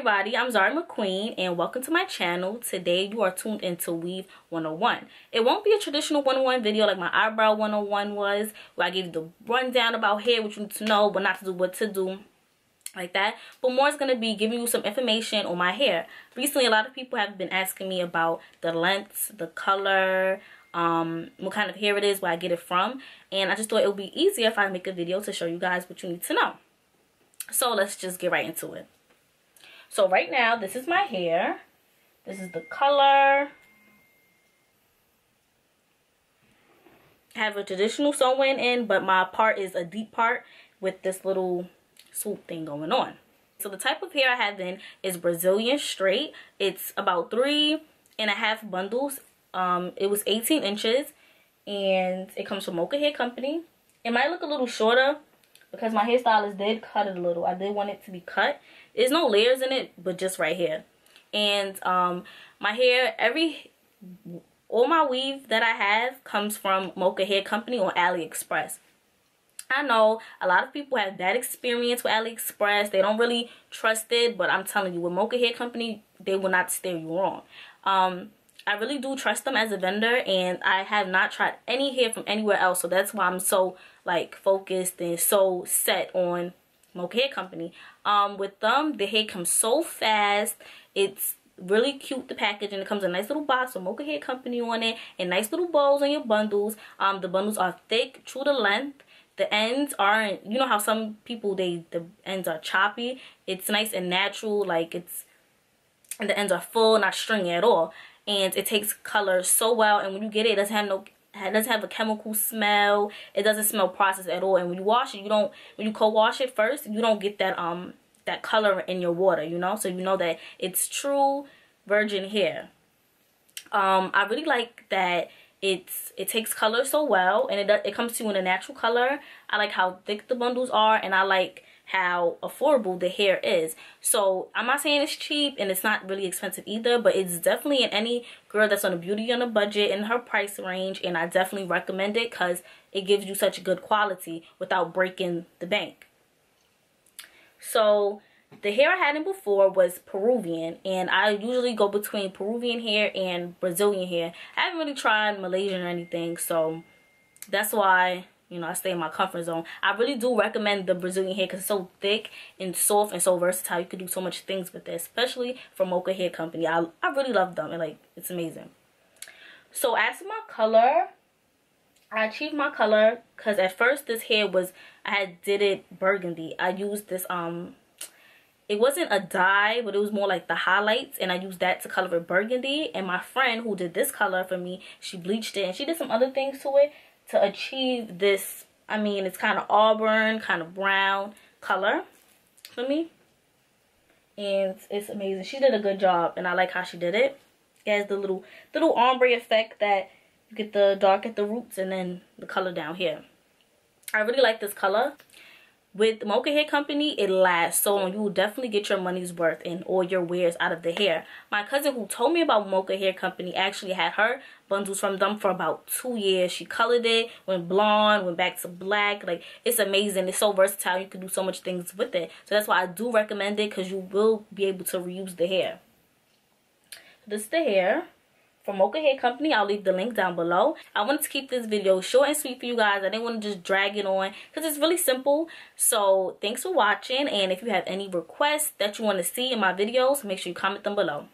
everybody, I'm Zari McQueen and welcome to my channel. Today you are tuned into Weave 101. It won't be a traditional 101 video like my eyebrow 101 was, where I gave you the rundown about hair, what you need to know, what not to do, what to do, like that. But more is going to be giving you some information on my hair. Recently a lot of people have been asking me about the lengths, the color, what kind of hair it is, where I get it from, and I just thought it would be easier if I make a video to show you guys what you need to know. So let's just get right into it. So right now, this is my hair. This is the color. I have a traditional sew-in in, but my part is a deep part with this little swoop thing going on. So the type of hair I have in is Brazilian straight. It's about 3.5 bundles. It was 18 inches, and it comes from Mocha Hair Company. It might look a little shorter, because my hairstylist did cut it a little. I did want it to be cut. There's no layers in it, but just right here. And my hair, all my weave that I have comes from Mocha Hair Company on AliExpress. I know a lot of people have bad experience with AliExpress. They don't really trust it, but I'm telling you, with Mocha Hair Company, they will not steer you wrong. I really do trust them as a vendor, and I have not tried any hair from anywhere else, so that's why I'm so focused and so set on Mocha Hair Company. With them, the hair comes so fast. It's really cute, the package, and it comes in a nice little box with Mocha Hair Company on it and nice little bows on your bundles. The bundles are thick, true to length. The ends aren't, you know how some people the ends are choppy. It's nice and natural, and the ends are full, not stringy at all. And it takes color so well, and when you get it, it doesn't have a chemical smell. It doesn't smell processed at all. And when you wash it, when you co-wash it first, you don't get that that color in your water, you know. So you know that it's true virgin hair. I really like that it takes color so well, and it comes to you in a natural color. I like how thick the bundles are, and I like how affordable the hair is. So I'm not saying it's cheap, and it's not really expensive either, but it's definitely in any girl that's on a beauty on a budget in her price range, and I definitely recommend it because it gives you such good quality without breaking the bank. So the hair I had in before was Peruvian, and I usually go between Peruvian hair and Brazilian hair. I haven't really tried Malaysian or anything, so that's why, you know, I stay in my comfort zone. I really do recommend the Brazilian hair because it's so thick and soft and so versatile. You can do so much things with it, especially from Mocha Hair Company. I really love them, and it's amazing. So as for my color, I achieved my color because at first this hair was, I did it burgundy. I used this, it wasn't a dye, but it was more like the highlights, and I used that to color it burgundy. And my friend who did this color for me, she bleached it, and she did some other things to it to achieve this, it's kind of auburn, kind of brown color for me. And it's amazing. She did a good job, and I like how she did it. It has the little ombre effect that you get the dark at the roots and then the color down here. I really like this color. With Mocha Hair Company, it lasts so long. You will definitely get your money's worth and all your wears out of the hair. My cousin who told me about Mocha Hair Company actually had her bundles from them for about 2 years. She colored it, went blonde, went back to black. It's amazing. It's so versatile. You can do so much things with it. So that's why I do recommend it, because you will be able to reuse the hair. This is the hair from Mocha Hair Company. I'll leave the link down below. I wanted to keep this video short and sweet for you guys. I didn't want to just drag it on because it's really simple. So thanks for watching, and if you have any requests that you want to see in my videos, make sure you comment them below.